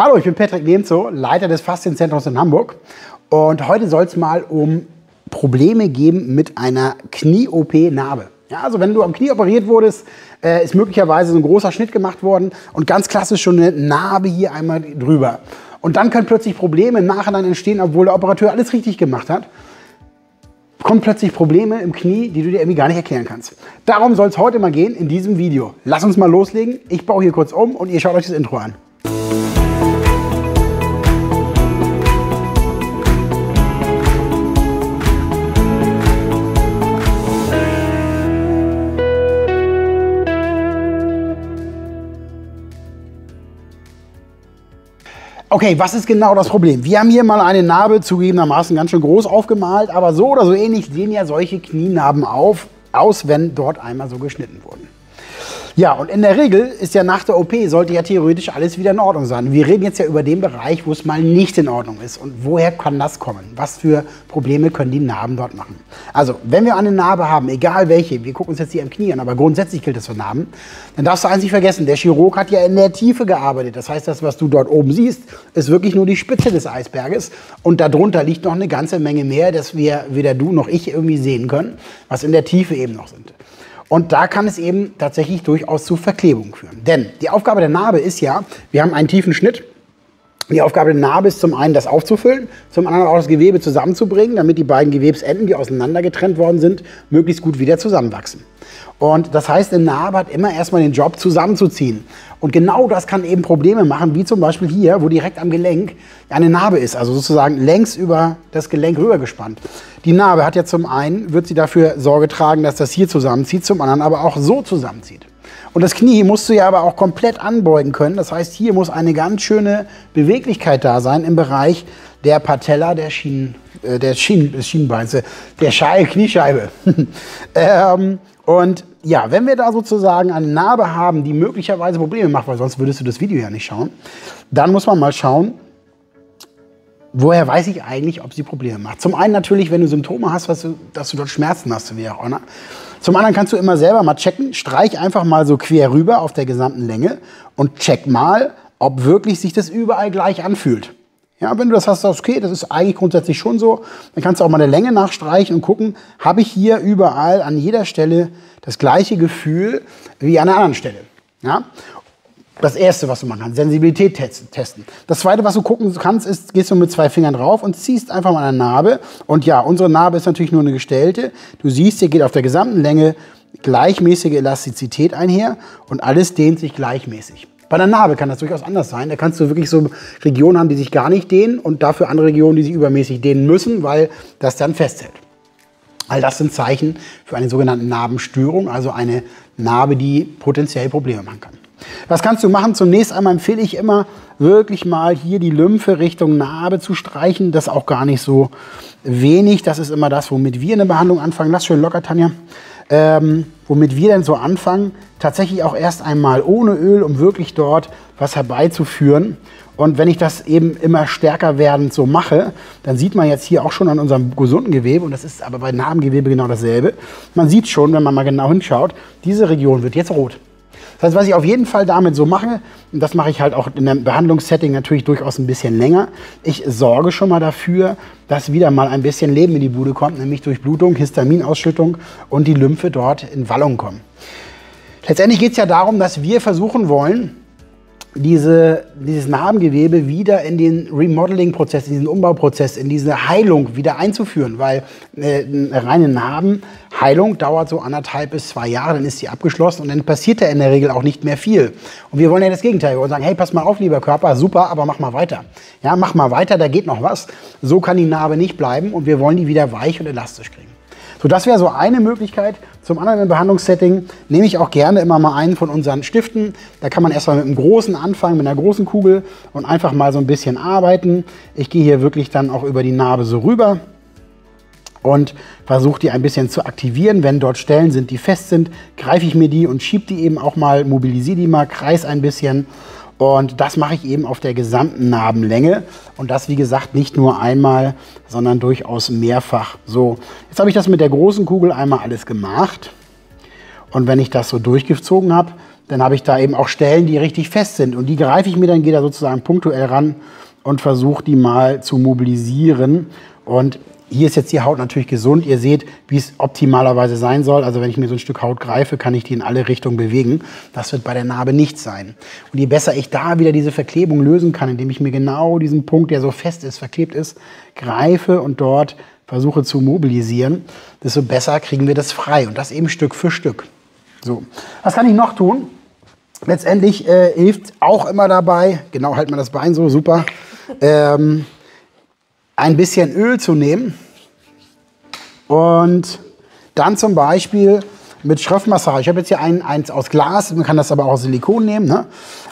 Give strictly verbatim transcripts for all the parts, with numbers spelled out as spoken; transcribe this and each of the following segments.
Hallo, ich bin Patrick Nehmzow, Leiter des Faszienzentrums in Hamburg. Und heute soll es mal um Probleme geben mit einer Knie-O P-Narbe. Ja, also wenn du am Knie operiert wurdest, äh, ist möglicherweise so ein großer Schnitt gemacht worden und ganz klassisch schon eine Narbe hier einmal drüber. Und dann können plötzlich Probleme im Nachhinein entstehen, obwohl der Operateur alles richtig gemacht hat. Kommen plötzlich Probleme im Knie, die du dir irgendwie gar nicht erklären kannst. Darum soll es heute mal gehen in diesem Video. Lass uns mal loslegen. Ich baue hier kurz um und ihr schaut euch das Intro an. Okay, was ist genau das Problem? Wir haben hier mal eine Narbe, zugegebenermaßen ganz schön groß aufgemalt, aber so oder so ähnlich sehen ja solche Knienarben auf, aus, wenn dort einmal so geschnitten wurden. Ja, und in der Regel ist ja nach der O P, sollte ja theoretisch alles wieder in Ordnung sein. Wir reden jetzt ja über den Bereich, wo es mal nicht in Ordnung ist. Und woher kann das kommen? Was für Probleme können die Narben dort machen? Also, wenn wir eine Narbe haben, egal welche, wir gucken uns jetzt hier am Knie an, aber grundsätzlich gilt das für Narben, dann darfst du eins nicht vergessen, der Chirurg hat ja in der Tiefe gearbeitet. Das heißt, das, was du dort oben siehst, ist wirklich nur die Spitze des Eisberges. Und darunter liegt noch eine ganze Menge mehr, das wir weder du noch ich irgendwie sehen können, was in der Tiefe eben noch sind. Und da kann es eben tatsächlich durchaus zu Verklebung führen. Denn die Aufgabe der Narbe ist ja, wir haben einen tiefen Schnitt. Die Aufgabe der Narbe ist zum einen, das aufzufüllen, zum anderen auch das Gewebe zusammenzubringen, damit die beiden Gewebsenden, die auseinander getrennt worden sind, möglichst gut wieder zusammenwachsen. Und das heißt, eine Narbe hat immer erstmal den Job, zusammenzuziehen. Und genau das kann eben Probleme machen, wie zum Beispiel hier, wo direkt am Gelenk eine Narbe ist, also sozusagen längs über das Gelenk rübergespannt. Die Narbe hat ja zum einen, wird sie dafür Sorge tragen, dass das hier zusammenzieht, zum anderen aber auch so zusammenzieht. Und das Knie musst du ja aber auch komplett anbeugen können. Das heißt, hier muss eine ganz schöne Beweglichkeit da sein im Bereich der Patella, der Schienen, äh, der Schienen, des Schienenbeins, der Schei, Kniescheibe. ähm, und ja, wenn wir da sozusagen eine Narbe haben, die möglicherweise Probleme macht, weil sonst würdest du das Video ja nicht schauen, dann muss man mal schauen, woher weiß ich eigentlich, ob sie Probleme macht. Zum einen natürlich, wenn du Symptome hast, was du, dass du dort Schmerzen hast, wie auch immer. Zum anderen kannst du immer selber mal checken, streich einfach mal so quer rüber auf der gesamten Länge und check mal, ob wirklich sich das überall gleich anfühlt. Ja, wenn du das hast, okay, das ist eigentlich grundsätzlich schon so, dann kannst du auch mal eine Länge nachstreichen und gucken, habe ich hier überall an jeder Stelle das gleiche Gefühl wie an einer anderen Stelle. Ja? Das Erste, was du machen kannst, Sensibilität testen. Das Zweite, was du gucken kannst, ist, gehst du mit zwei Fingern drauf und ziehst einfach mal eine Narbe. Und ja, unsere Narbe ist natürlich nur eine gestellte. Du siehst, hier geht auf der gesamten Länge gleichmäßige Elastizität einher und alles dehnt sich gleichmäßig. Bei der Narbe kann das durchaus anders sein. Da kannst du wirklich so Regionen haben, die sich gar nicht dehnen und dafür andere Regionen, die sich übermäßig dehnen müssen, weil das dann festhält. All das sind Zeichen für eine sogenannte Narbenstörung, also eine Narbe, die potenziell Probleme machen kann. Was kannst du machen? Zunächst einmal empfehle ich immer, wirklich mal hier die Lymphe Richtung Narbe zu streichen. Das ist auch gar nicht so wenig. Das ist immer das, womit wir eine Behandlung anfangen. Lass schön locker, Tanja. Ähm, womit wir denn so anfangen, tatsächlich auch erst einmal ohne Öl, um wirklich dort was herbeizuführen. Und wenn ich das eben immer stärker werdend so mache, dann sieht man jetzt hier auch schon an unserem gesunden Gewebe, und das ist aber bei Narbengewebe genau dasselbe, man sieht schon, wenn man mal genau hinschaut, diese Region wird jetzt rot. Das heißt, was ich auf jeden Fall damit so mache, und das mache ich halt auch in einem Behandlungssetting natürlich durchaus ein bisschen länger, ich sorge schon mal dafür, dass wieder mal ein bisschen Leben in die Bude kommt, nämlich durch Blutung, Histaminausschüttung und die Lymphe dort in Wallung kommen. Letztendlich geht es ja darum, dass wir versuchen wollen, diese, dieses Narbengewebe wieder in den Remodeling-Prozess, in diesen Umbauprozess, in diese Heilung wieder einzuführen, weil äh, eine reine Narbenheilung dauert so anderthalb bis zwei Jahre, dann ist sie abgeschlossen und dann passiert da in der Regel auch nicht mehr viel. Und wir wollen ja das Gegenteil, wir wollen sagen, hey, pass mal auf, lieber Körper, super, aber mach mal weiter. Ja, mach mal weiter, da geht noch was. So kann die Narbe nicht bleiben und wir wollen die wieder weich und elastisch kriegen. So, das wäre so eine Möglichkeit. Zum anderen im Behandlungssetting nehme ich auch gerne immer mal einen von unseren Stiften. Da kann man erstmal mit einem großen anfangen, mit einer großen Kugel und einfach mal so ein bisschen arbeiten. Ich gehe hier wirklich dann auch über die Narbe so rüber und versuche die ein bisschen zu aktivieren. Wenn dort Stellen sind, die fest sind, greife ich mir die und schiebe die eben auch mal, mobilisiere die mal, kreise ein bisschen. Und das mache ich eben auf der gesamten Narbenlänge und das, wie gesagt, nicht nur einmal, sondern durchaus mehrfach. So, jetzt habe ich das mit der großen Kugel einmal alles gemacht und wenn ich das so durchgezogen habe, dann habe ich da eben auch Stellen, die richtig fest sind. Und die greife ich mir dann, gehe da sozusagen punktuell ran und versuche die mal zu mobilisieren. Und hier ist jetzt die Haut natürlich gesund. Ihr seht, wie es optimalerweise sein soll. Also wenn ich mir so ein Stück Haut greife, kann ich die in alle Richtungen bewegen. Das wird bei der Narbe nicht sein. Und je besser ich da wieder diese Verklebung lösen kann, indem ich mir genau diesen Punkt, der so fest ist, verklebt ist, greife und dort versuche zu mobilisieren, desto besser kriegen wir das frei. Und das eben Stück für Stück. So, was kann ich noch tun? Letztendlich äh, hilft auch immer dabei, genau, halt mal das Bein so, super, ähm, ein bisschen Öl zu nehmen und dann zum Beispiel mit Schroffmassage. Ich habe jetzt hier ein, eins aus Glas, man kann das aber auch aus Silikon nehmen, ne?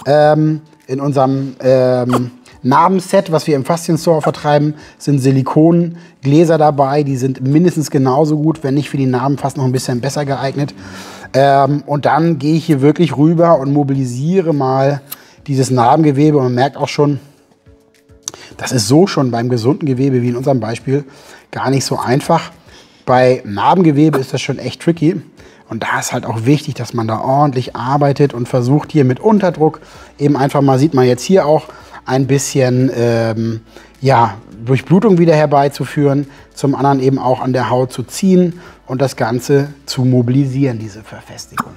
Ähm, in unserem ähm, Narbenset, was wir im Faszien-Store vertreiben, sind Silikongläser dabei. Die sind mindestens genauso gut, wenn nicht für die Narben, fast noch ein bisschen besser geeignet. Ähm, und dann gehe ich hier wirklich rüber und mobilisiere mal dieses Narbengewebe. Und man merkt auch schon, das ist so schon beim gesunden Gewebe, wie in unserem Beispiel, gar nicht so einfach. Bei Narbengewebe ist das schon echt tricky. Und da ist halt auch wichtig, dass man da ordentlich arbeitet und versucht hier mit Unterdruck eben einfach mal, sieht man jetzt hier auch, ein bisschen ähm, ja, Durchblutung wieder herbeizuführen, zum anderen eben auch an der Haut zu ziehen und das Ganze zu mobilisieren, diese Verfestigung.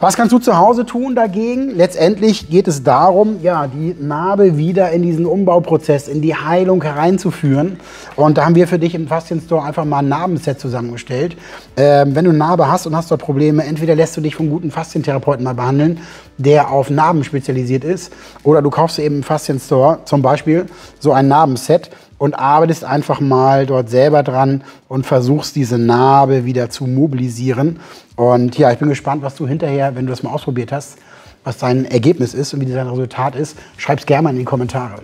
Was kannst du zu Hause tun dagegen? Letztendlich geht es darum, ja, die Narbe wieder in diesen Umbauprozess, in die Heilung hereinzuführen. Und da haben wir für dich im Faszien-Store einfach mal ein Narbenset zusammengestellt. Ähm, wenn du eine Narbe hast und hast dort Probleme, entweder lässt du dich vom guten Faszientherapeuten mal behandeln, der auf Narben spezialisiert ist, oder du kaufst eben im Faszien-Store zum Beispiel so ein Narbenset und arbeitest einfach mal dort selber dran und versuchst, diese Narbe wieder zu mobilisieren. Und ja, ich bin gespannt, was du hinterher, wenn du das mal ausprobiert hast, was dein Ergebnis ist und wie dein Resultat ist. Schreib's gerne mal in die Kommentare.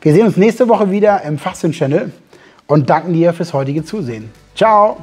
Wir sehen uns nächste Woche wieder im Faszien-Channel und danken dir fürs heutige Zusehen. Ciao!